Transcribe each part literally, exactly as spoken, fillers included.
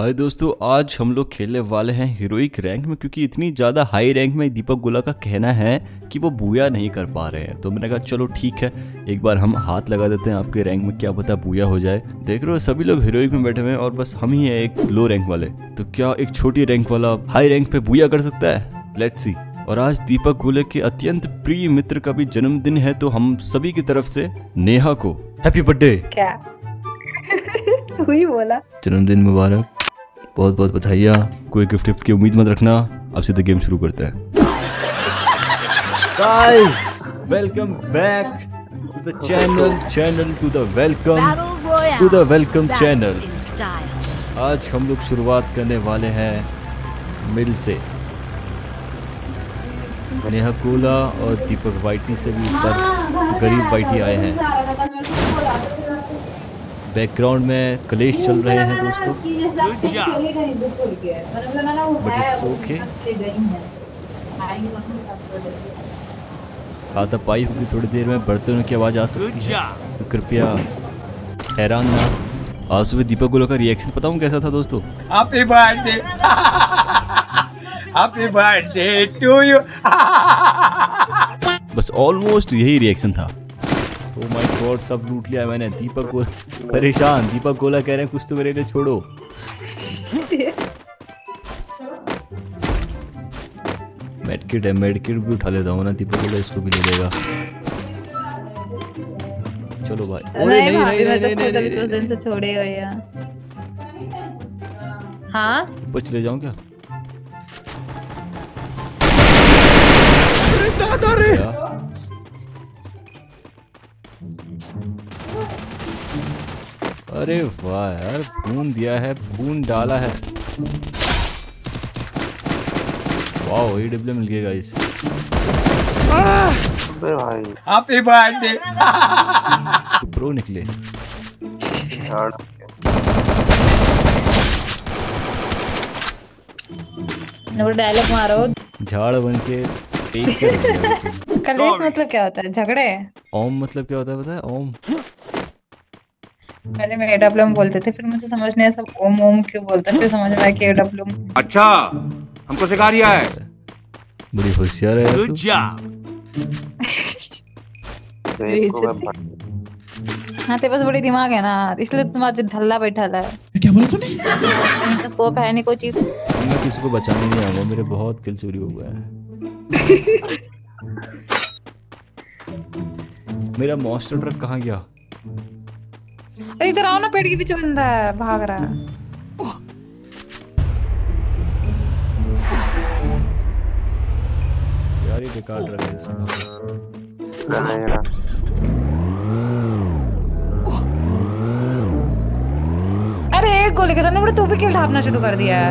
हाय दोस्तों, आज हम लोग खेलने वाले हैं हीरोइक रैंक में, क्योंकि इतनी ज़्यादा हाई रैंक में दीपक गुला का कहना है कि वो बूया नहीं कर पा रहे हैं। तो मैंने कहा चलो ठीक है, एक बार हम हाथ लगा देते हैं आपके रैंक में, क्या पता बूया हो जाए। देख रहे हो सभी लोग हीरोइक में बैठे हुए हैं और बस हम ही हैं एक लो रैंक वाले। तो क्या एक छोटी रैंक वाला हाई रैंक पे बूया कर सकता है? Let's see. और आज दीपक गुले के अत्यंत प्रिय मित्र का भी जन्मदिन है, तो हम सभी की तरफ से नेहा को हैप्पी बर्थडे। क्या हुई बोला? जन्मदिन मुबारक, बहुत बहुत बधाइयाँ। कोई गिफ्ट गिफ्ट की उम्मीद मत रखना। अब सीधे गेम शुरू करते हैं। Guys welcome back to the channel channel to the welcome to the welcome channel. आज हम लोग शुरुआत करने वाले हैं मिल से। नेहा कोला और दीपक वाइटी से भी ऊपर गरीब वाइटी आए हैं। बैकग्राउंड में कलेश चल रहे हैं दोस्तों, बट इट्स ओके। आता पाई होगी थोड़ी देर में, बर्तनों की आवाज़ आ सकती है, तो कृपया हैरान ना। आज सुबह दीपक गुला का रिएक्शन पता हूँ कैसा था दोस्तों? Happy birthday, happy birthday to you. बस ऑलमोस्ट यही रिएक्शन था। ओ माय गॉड, सब लूट लिया मैंने। दीपक को परेशान, दीपक गोला कह रहे हैं कुछ तो मेरे लिए छोड़ो। मेडकिट है, मेडकिट भी उठा लेता हूँ ना, दीपक गोला इसको भी ले लेगा। चलो भाई, अरे नहीं नहीं नहीं नहीं नहीं तो दिन से छोड़े हो यार। हाँ बच ले जाऊँ क्या? अरे वाह यार, भून दिया है, भून डाला है। वाओ, ये डब्ल्यू मिल गया गाइस। हैप्पी बर्थडे प्रो निकले। डायलॉग मारो, झाड़ बन के कलेश। मतलब क्या होता है? झगड़े। ओम मतलब क्या होता है पता है? ओम पहले मैं एडब्ल्यूएम बोलते थे, फिर मुझे समझ नहीं आया सब ओम ओम क्यों बोलते हैं, फिर समझ में आया कि एडब्ल्यूएम। अच्छा, हमको सिखा रिया है, बड़ी होशियार है तू। हाँ तेरे पास बड़ी दिमाग है ना, इसलिए तुम आज ढल्ला बैठा है। क्या बोला तूने? मेरे पास स्कोप है नहीं कोई चीज। मैं किसी को बचाने नहीं आऊंगा, मेरे बहुत किल चोरी हो गया है। मेरा मॉन्स्टर ट्रक कहाँ गया? अरे इधर आओ ना, पेड़ के पीछे बंदा है, भाग रहा है। यार ये बेकार ट्रक है इसमें। अरे एक गोली के सामने बड़े तू भी किल ढापना शुरू कर दिया है।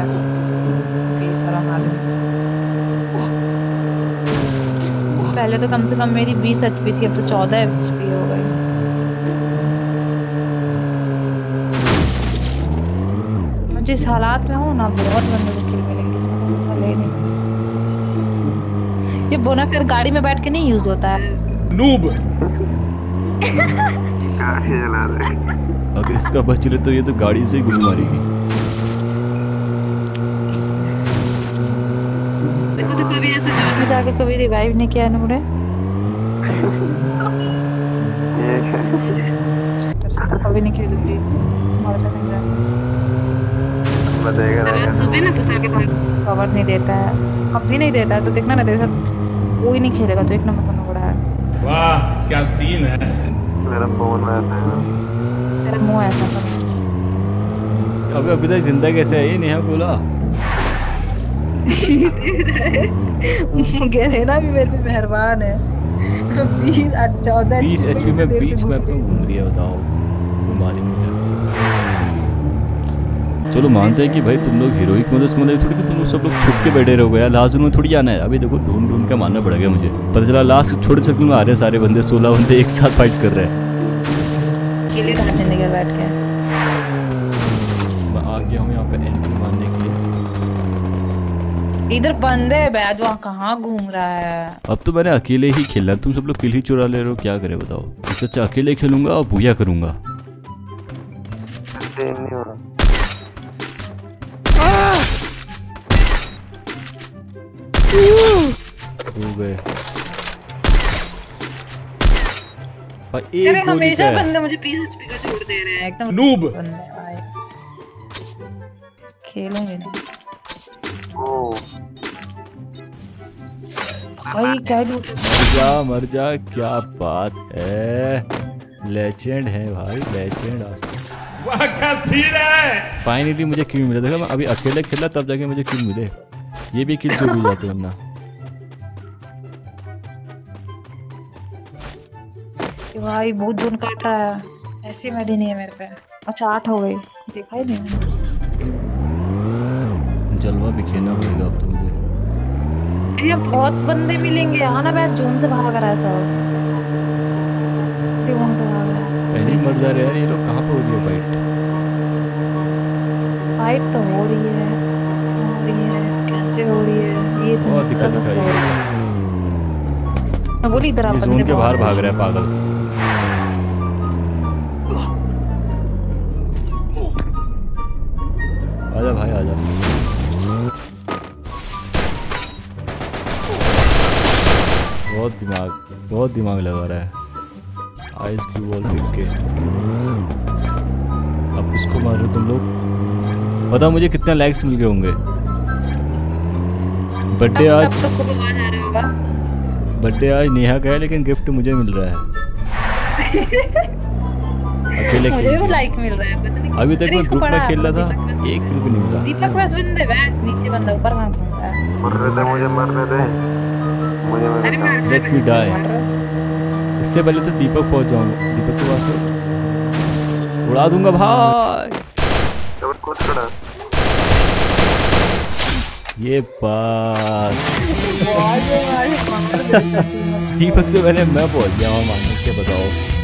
पहले तो कम से कम मेरी बीस एचपी थी, अब तो चौदह एचपी हो गई। जिस हालात में हूँ ना, बहुत बंदे मुश्किल मिलेंगे नहीं। ये बोना फिर गाड़ी में बैठ के नहीं यूज होता है। नूब। अगर इसका बच ले तो ये तो गाड़ी से ही गोली मारेगी। तो, तो कभी ऐसे जान में जाके कभी रिवाइव नहीं किया ना मुझे। कभी नहीं खेलूंगी, सुबह ना फुसर के कवर नहीं देता है, कभी नहीं देता है। तो देखना ना, तेरे साथ कोई नहीं खेलेगा, तो एक नंबर का नोकड़ा है। वाह क्या सीन है। मेरा फोन आता है, तेरा मुंह ऐसा कर। अबे अभी तक जिंदा कैसे है ये नेहा बोला? गहरेना भी मेरे पे मेहरबान है। बीस चौदह बीस एचपी में बीच में घूम रही है, बताओ तुम्हारी। चलो मानते हैं कि भाई तुम लोग हीरोइक में, तो इसका मतलब थोड़ी तुम लोग सब लोग छुप के बैठे रहोगे यार, लास्ट में थोड़ी आना है। अभी देखो ढूंढ ढूंढ के मारना पड़ गया मुझे। पता चला लास्ट छोटे सर्कल में आ रहे सारे बंदे, सोलह बंदे एक साथ फाइट कर रहे हैं। अकेले ढांचे लेकर बैठ के मैं आ गया हूँ यहाँ पे एंट्री मारने के लिए। इधर बंदे बैज वहाँ कहाँ घूम रहा है। अब तो मैंने अकेले ही खेला, तुम सब लोग किल ही चुरा ले रहे हो, क्या करे बताओ। इससे अच्छा अकेले खेलूंगा और भूया करूंगा। गए भाई। एक हमेशा बंदे मुझे बीस एचपी का छोड़ दे रहे हैं एकदम नूब खेलेंगे ना। ओ भाई क्या लूट, मर जा मर जा, क्या बात है, लेजेंड है भाई, लेजेंड। वाह क्या सीन है, फाइनली मुझे किल मिला। देखा मैं अभी अकेले खेला तब जाके मुझे किल मिले, ये भी किल चोरी जाते वरना। भाई बहुत दूर काटा है, ऐसी मेरी नहीं है मेरे पे। अच्छा आठ हो गई, देखा ही नहीं। जलवा भी खेलना पड़ेगा अब तो मुझे, ये बहुत बंदे मिलेंगे। हाँ ना, मैं जोन से भाग रहा है सब, जोन से भाग रहा है। पहले मर जा रहे हैं ये लोग, कहाँ पे हो रही है फाइट? फाइट तो हो रही है, हो रही है, कैसे हो रही है ये तो बहुत दिक्कत हो रही है। बोली इधर आप जोन के बाहर भाग रहे हैं पागल। आजा भाई आजा, बहुत दिमाग बहुत दिमाग लगा रहा है। आइस की बॉल फेंक के अब इसको मारो तुम लोग। पता मुझे कितने लाइक्स मिल गए होंगे। बर्थडे आज बर्थडे आज नेहा का है, लेकिन गिफ्ट मुझे मिल रहा है। मुझे वो लाइक मिल रहा है, पता नहीं। अभी तक मैं ग्रुप में खेल रहा था, एक किल भी नहीं मिला। दीपक बस बंदे बैठ, नीचे बंदा ऊपर वहां घूमता है। मरने दे मुझे, मरने दे मुझे, मरने दे, लेट मी डाई। इससे पहले तो दीपक पहुंच जाऊंगा, दीपक के वास्ते उड़ा दूंगा भाई। और कूद खड़ा ये बात। दीपक से पहले मैं पहुंच गया वहां, मांगने के बताओ।